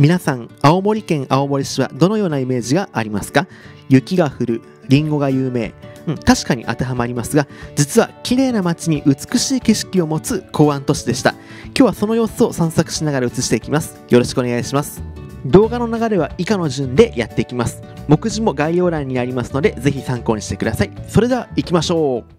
皆さん、青森県青森市はどのようなイメージがありますか？雪が降る、りんごが有名、確かに当てはまりますが、実は綺麗な街に美しい景色を持つ港湾都市でした。今日はその様子を散策しながら映していきます。よろしくお願いします。動画の流れは以下の順でやっていきます。目次も概要欄にありますので、ぜひ参考にしてください。それでは行きましょう。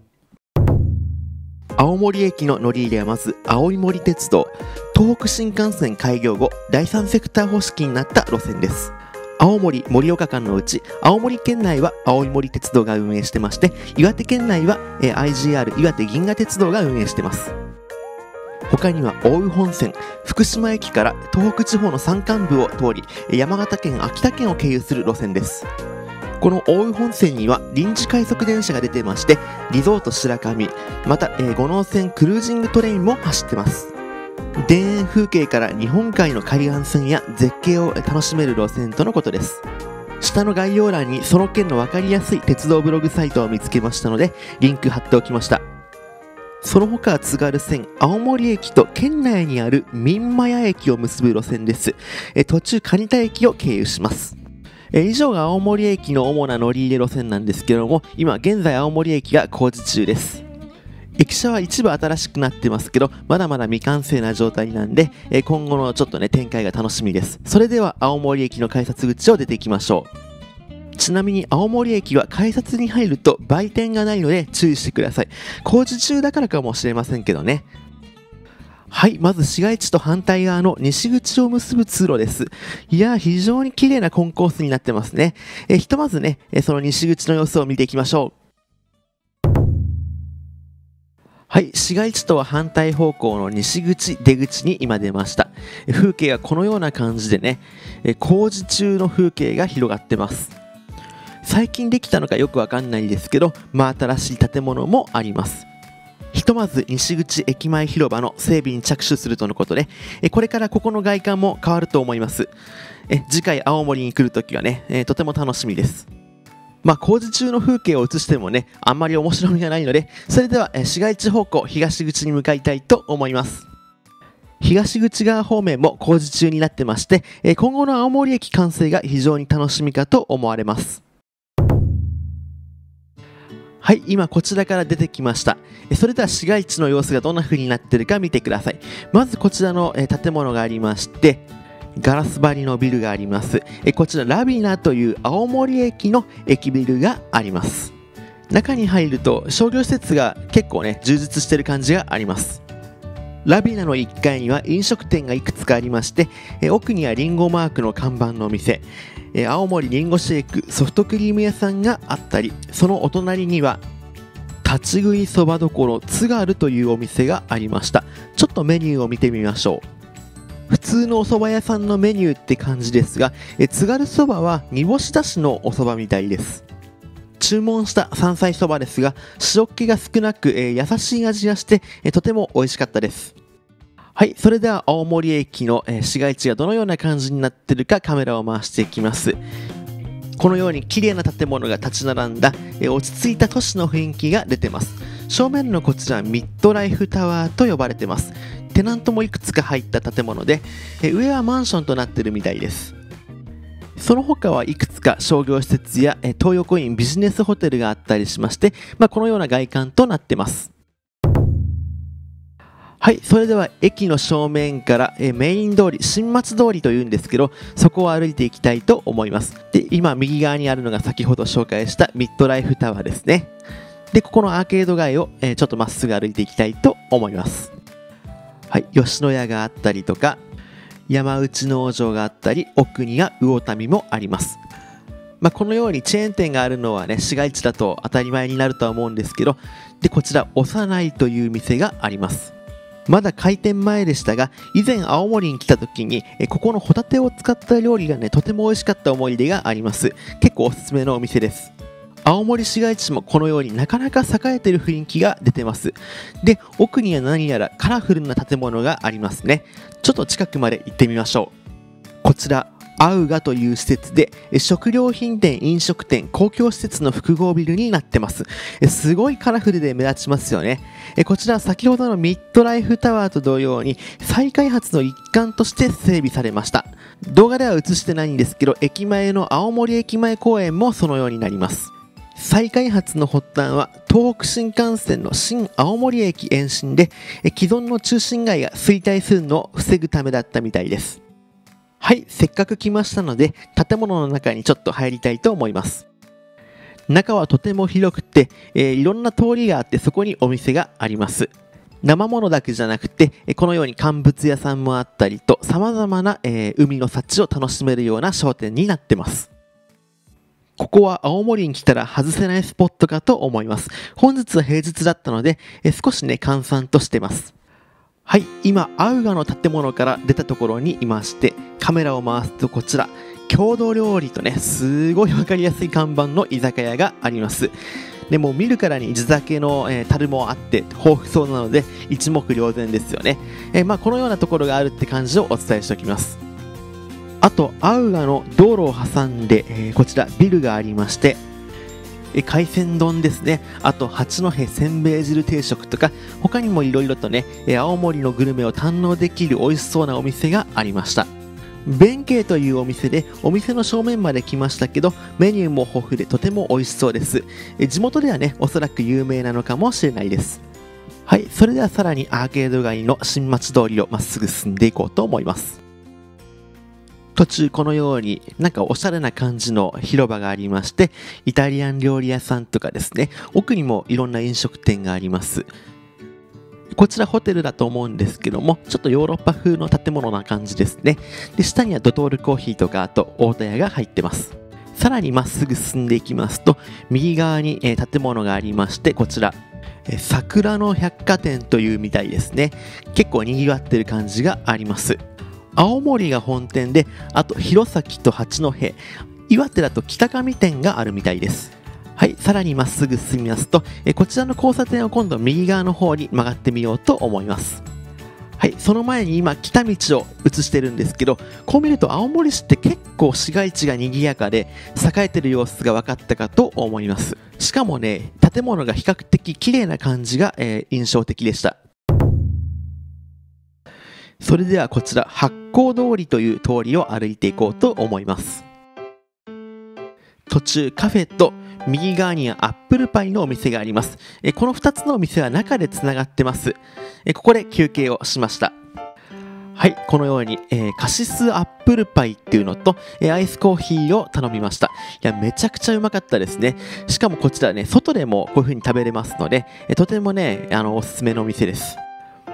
青森駅の乗り入れはまず青森鉄道。東北新幹線開業後、第三セクター方式になった路線です。青森・盛岡間のうち、青森県内は青森鉄道が運営してまして、岩手県内は IGR 岩手銀河鉄道が運営してます。他には奥羽本線、福島駅から東北地方の山間部を通り、山形県、秋田県を経由する路線です。この奥羽本線には臨時快速電車が出てまして、リゾート白神、また五能線クルージングトレインも走ってます。田園風景から日本海の海岸線や絶景を楽しめる路線とのことです。下の概要欄にその県の分かりやすい鉄道ブログサイトを見つけましたので、リンク貼っておきました。その他津軽線、青森駅と県内にある民間屋駅を結ぶ路線です。途中蟹田駅を経由します。以上が青森駅の主な乗り入れ路線なんですけども、今現在青森駅が工事中です。駅舎は一部新しくなってますけど、まだまだ未完成な状態なんで、今後のちょっとね、展開が楽しみです。それでは青森駅の改札口を出ていきましょう。ちなみに青森駅は改札に入ると売店がないので注意してください。工事中だからかもしれませんけどね。はい、まず市街地と反対側の西口を結ぶ通路です。いや、非常に綺麗なコンコースになってますね。ひとまずね、その西口の様子を見ていきましょう。はい、市街地とは反対方向の西口出口に今出ました。風景はこのような感じでね、工事中の風景が広がってます。最近できたのかよくわかんないですけど、新しい建物もあります。ひとまず西口駅前広場の整備に着手するとのことで、これからここの外観も変わると思います。次回青森に来るときはね、とても楽しみです。工事中の風景を映してもね、あんまり面白みがないので、それでは市街地方向東口に向かいたいと思います。東口側方面も工事中になってまして、今後の青森駅完成が非常に楽しみかと思われます。はい、今こちらから出てきました。それでは市街地の様子がどんな風になっているか見てください。まずこちらの建物がありまして、ガラス張りのビルがあります。こちらラビナという青森駅の駅ビルがあります。中に入ると商業施設が結構ね、充実している感じがあります。ラビナの1階には飲食店がいくつかありまして、奥にはリンゴマークの看板のお店、青森リンゴシェイク、ソフトクリーム屋さんがあったり、そのお隣には立ち食いそばどころ津軽というお店がありました。ちょっとメニューを見てみましょう。普通のお蕎麦屋さんのメニューって感じですが、津軽そばは煮干しだしのお蕎麦みたいです。注文した山菜そばですが、塩気が少なく、優しい味がして、とても美味しかったです。はい、それでは青森駅の市街地がどのような感じになっているかカメラを回していきます。このように綺麗な建物が立ち並んだ落ち着いた都市の雰囲気が出てます。正面のこちらミッドライフタワーと呼ばれてます。テナントもいくつか入った建物で、上はマンションとなっているみたいです。その他はいくつか商業施設や東横インビジネスホテルがあったりしまして、このような外観となってます。はい、それでは駅の正面からメイン通り、新松通りというんですけど、そこを歩いていきたいと思います。で、今右側にあるのが先ほど紹介したミッドライフタワーですね。で、ここのアーケード街をちょっとまっすぐ歩いていきたいと思います。はい、吉野家があったりとか山内農場があったり、奥には魚民もあります。このようにチェーン店があるのはね、市街地だと当たり前になるとは思うんですけど、でこちら幼いという店があります。まだ開店前でしたが、以前青森に来た時にここのホタテを使った料理がね、とても美味しかった思い出があります。結構おすすめのお店です。青森市街地もこのようになかなか栄えている雰囲気が出てます。で、奥には何やらカラフルな建物がありますね。ちょっと近くまで行ってみましょう。こちらアウガという施設で、食料品店、飲食店、公共施設の複合ビルになってます。すごいカラフルで目立ちますよね。こちらは先ほどのミッドライフタワーと同様に再開発の一環として整備されました。動画では映してないんですけど、駅前の青森駅前公園もそのようになります。再開発の発端は東北新幹線の新青森駅延伸で、既存の中心街が衰退するのを防ぐためだったみたいです。はい、せっかく来ましたので建物の中にちょっと入りたいと思います。中はとても広くて、いろんな通りがあって、そこにお店があります。生ものだけじゃなくて、このように乾物屋さんもあったりと、様々な、海の幸を楽しめるような商店になってます。ここは青森に来たら外せないスポットかと思います。本日は平日だったので、少しね、閑散としてます。はい、今アウガの建物から出たところにいまして、カメラを回すとこちら郷土料理とね、すごい分かりやすい看板の居酒屋があります。でも見るからに地酒の樽もあって豊富そうなので一目瞭然ですよね。まあこのようなところがあるって感じをお伝えしておきます。あとアウガの道路を挟んで、こちらビルがありまして、海鮮丼ですね、あと八戸せんべい汁定食とか、他にもいろいろとね、青森のグルメを堪能できる美味しそうなお店がありました。弁慶というお店で、お店の正面まで来ましたけど、メニューも豊富でとても美味しそうです。地元ではね、おそらく有名なのかもしれないです。はい、それではさらにアーケード街の新町通りをまっすぐ進んでいこうと思います。途中このようになんかおしゃれな感じの広場がありまして、イタリアン料理屋さんとかですね、奥にもいろんな飲食店があります。こちらホテルだと思うんですけども、ちょっとヨーロッパ風の建物な感じですね。で、下にはドトールコーヒーとか、あと大田屋が入ってます。さらにまっすぐ進んでいきますと、右側に建物がありまして、こちら桜の百貨店というみたいですね。結構にぎわってる感じがあります。青森が本店で、あと弘前と八戸、岩手だと北上店があるみたいです。はい、さらにまっすぐ進みますと、こちらの交差点を今度右側の方に曲がってみようと思います。はい、その前に今来た道を映してるんですけど、こう見ると青森市って結構市街地が賑やかで栄えてる様子が分かったかと思います。しかもね、建物が比較的綺麗な感じが、印象的でした。それではこちら八甲通りという通りを歩いていこうと思います。途中カフェと右側にはアップルパイのお店があります。この2つのお店は中でつながってます。ここで休憩をしました。はい、このように、カシスアップルパイっていうのと、アイスコーヒーを頼みました。いや、めちゃくちゃうまかったですね。しかもこちらね、外でもこういう風に食べれますので、とてもね、おすすめのお店です。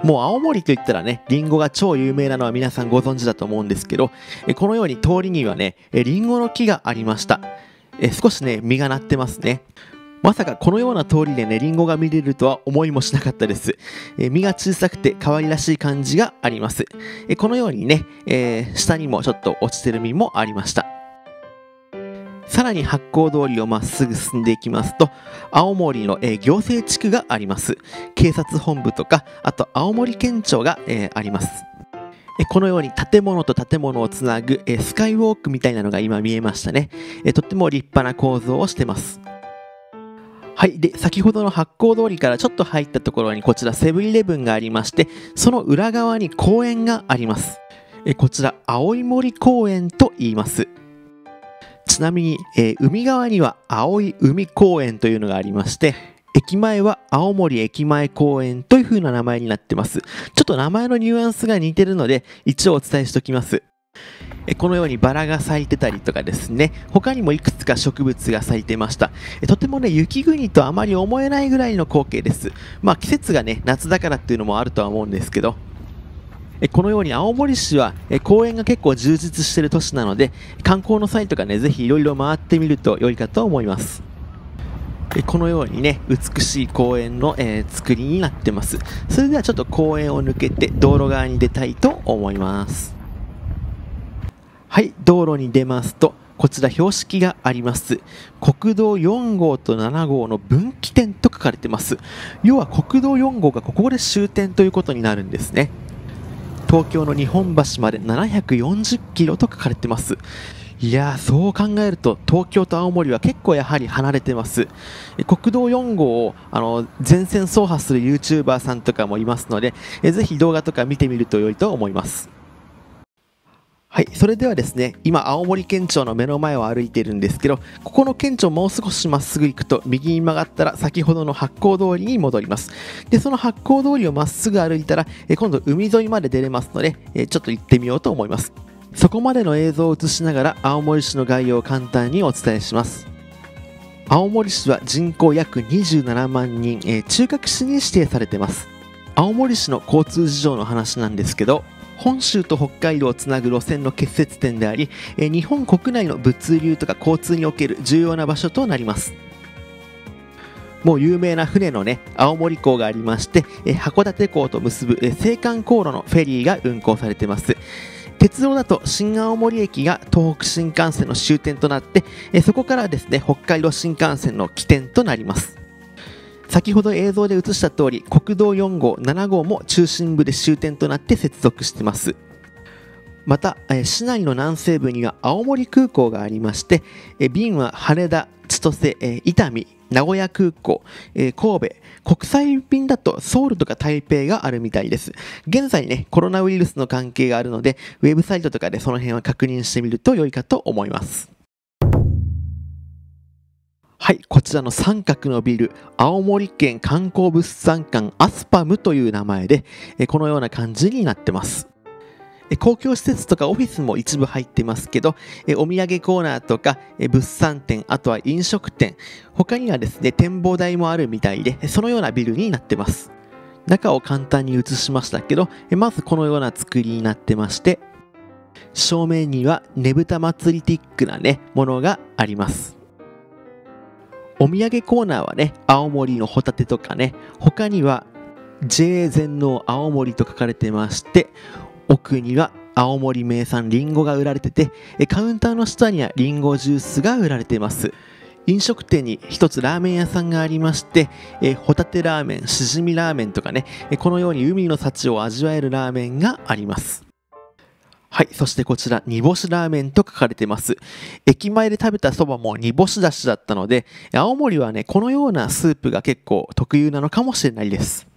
もう青森といったらね、リンゴが超有名なのは皆さんご存知だと思うんですけど、このように通りにはね、リンゴの木がありました。少しね、実がなってますね。まさかこのような通りでね、リンゴが見れるとは思いもしなかったです。実が小さくて可愛らしい感じがあります。このようにね、下にもちょっと落ちてる実もありました。さらに八甲通りをまっすぐ進んでいきますと、青森の行政地区があります。警察本部とか、あと青森県庁があります。このように建物と建物をつなぐスカイウォークみたいなのが今見えましたね。とっても立派な構造をしてます。はい、で、先ほどの八甲通りからちょっと入ったところにこちらセブンイレブンがありまして、その裏側に公園があります。こちら青い森公園と言います。ちなみに、海側には青い海公園というのがありまして、駅前は青森駅前公園という風な名前になってます。ちょっと名前のニュアンスが似てるので一応お伝えしておきます。このようにバラが咲いてたりとかですね、他にもいくつか植物が咲いてました。とてもね、雪国とあまり思えないぐらいの光景です。まあ季節がね、夏だからっていうのもあるとは思うんですけど、このように青森市は公園が結構充実している都市なので、観光の際とかね、ぜひいろいろ回ってみると良いかと思います。このようにね、美しい公園の作りになってます。それではちょっと公園を抜けて道路側に出たいと思います。はい、道路に出ますとこちら標識があります。国道4号と7号の分岐点と書かれてます。要は国道4号がここで終点ということになるんですね。東京の日本橋まで740キロと書かれてます。いやー、そう考えると東京と青森は結構やはり離れてます。国道4号を全線走破する YouTuber さんとかもいますので、ぜひ動画とか見てみると良いと思います。はい、それではですね、今青森県庁の目の前を歩いているんですけど、ここの県庁もう少しまっすぐ行くと右に曲がったら先ほどの八甲通りに戻ります。で、その八甲通りをまっすぐ歩いたら今度海沿いまで出れますので、ちょっと行ってみようと思います。そこまでの映像を映しながら青森市の概要を簡単にお伝えします。青森市は人口約27万人、中核市に指定されています。青森市の交通事情の話なんですけど、本州と北海道をつなぐ路線の結節点であり、日本国内の物流とか交通における重要な場所となります。もう有名な船のね、青森港がありまして、函館港と結ぶ青函航路のフェリーが運航されています。鉄道だと新青森駅が東北新幹線の終点となって、そこからですね、北海道新幹線の起点となります。先ほど映像で映した通り、国道4号、7号も中心部で終点となって接続しています。また、市内の南西部には青森空港がありまして、便は羽田、千歳、伊丹、名古屋空港、神戸、国際便だとソウルとか台北があるみたいです。現在ね、コロナウイルスの関係があるので、ウェブサイトとかでその辺は確認してみると良いかと思います。はい、こちらの三角のビル、青森県観光物産館アスパムという名前で、このような感じになってます。公共施設とかオフィスも一部入ってますけど、お土産コーナーとか物産展、あとは飲食店、他にはですね、展望台もあるみたいで、そのようなビルになってます。中を簡単に映しましたけど、まずこのような作りになってまして、正面にはねぶた祭りティックなね、ものがあります。お土産コーナーはね、青森のホタテとかね、他には JA 全農青森と書かれてまして、奥には青森名産リンゴが売られてて、カウンターの下にはリンゴジュースが売られています。飲食店に一つラーメン屋さんがありまして、ホタテラーメン、しじみラーメンとかね、このように海の幸を味わえるラーメンがあります。はい、そしてこちら煮干しラーメンと書かれてます。駅前で食べたそばも煮干しだしだったので、青森はね、このようなスープが結構特有なのかもしれないです。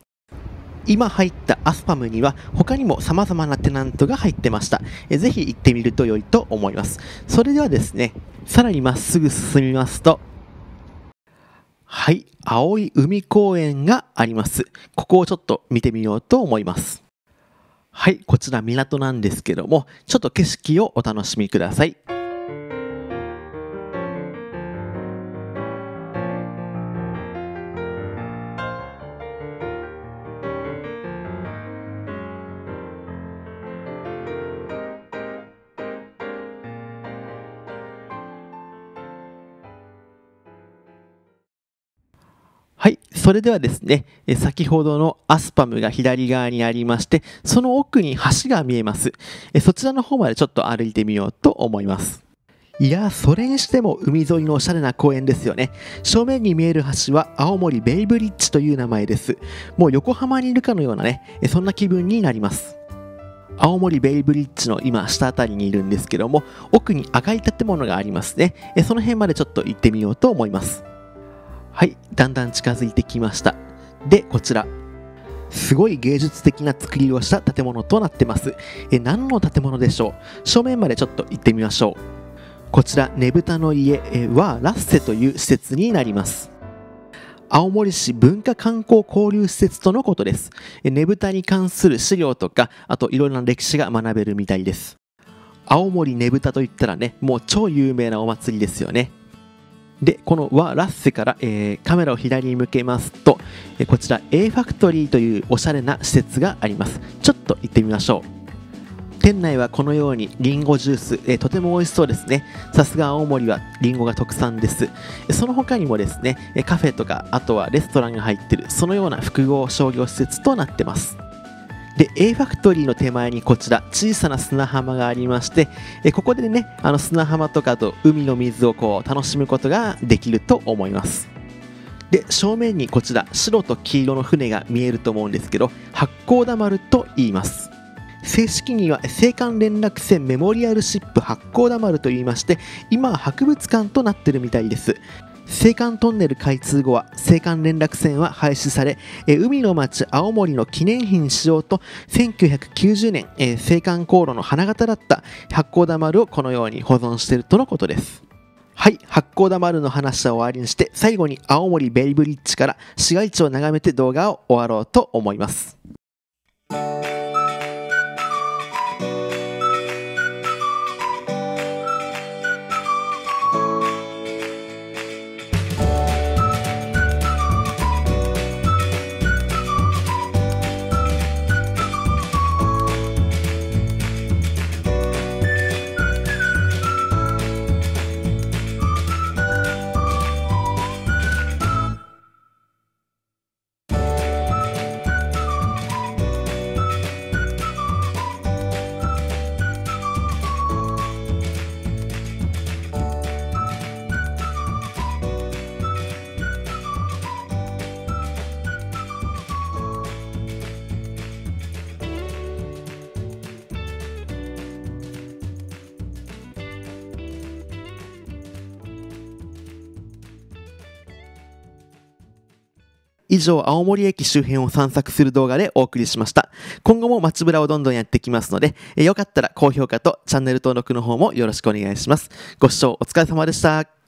今入ったアスパムには他にも様々なテナントが入ってました。ぜひ行ってみると良いと思います。それではですね、さらにまっすぐ進みますと、はい、青い海公園があります。ここをちょっと見てみようと思います。はい、こちら港なんですけども、ちょっと景色をお楽しみください。はい。それではですね、先ほどのアスパムが左側にありまして、その奥に橋が見えます。そちらの方までちょっと歩いてみようと思います。いやー、それにしても海沿いのおしゃれな公園ですよね。正面に見える橋は青森ベイブリッジという名前です。もう横浜にいるかのようなね、そんな気分になります。青森ベイブリッジの今下あたりにいるんですけども、奥に赤い建物がありますね。その辺までちょっと行ってみようと思います。はい、だんだん近づいてきました。で、こちらすごい芸術的な作りをした建物となってます。何の建物でしょう。正面までちょっと行ってみましょう。こちらねぶたの家ワーラッセという施設になります。青森市文化観光交流施設とのことです。ねぶたに関する資料とか、あといろいろな歴史が学べるみたいです。青森ねぶたといったらね、もう超有名なお祭りですよね。で、このワ・ラッセから、カメラを左に向けますと、こちら A ファクトリーというおしゃれな施設があります。ちょっと行ってみましょう。店内はこのようにリンゴジュース、とても美味しそうですね。さすが青森はリンゴが特産です。その他にもですね、カフェとか、あとはレストランが入ってる、そのような複合商業施設となってます。で、 A ファクトリーの手前にこちら小さな砂浜がありまして、ここでね、砂浜とかと海の水をこう楽しむことができると思います。で、正面にこちら白と黄色の船が見えると思うんですけど、八甲田丸と言います。正式には青函連絡船メモリアルシップ八甲田丸といいまして、今は博物館となってるみたいです。青函トンネル開通後は青函連絡船は廃止され、海の町青森の記念碑にしようと1990年、青函航路の花形だった八甲田丸をこのように保存しているとのことです。はい、八甲田丸の話は終わりにして、最後に青森ベイブリッジから市街地を眺めて動画を終わろうと思います。以上、青森駅周辺を散策する動画でお送りしました。今後も街ぶらをどんどんやってきますので、よかったら高評価とチャンネル登録の方もよろしくお願いします。ご視聴お疲れ様でした。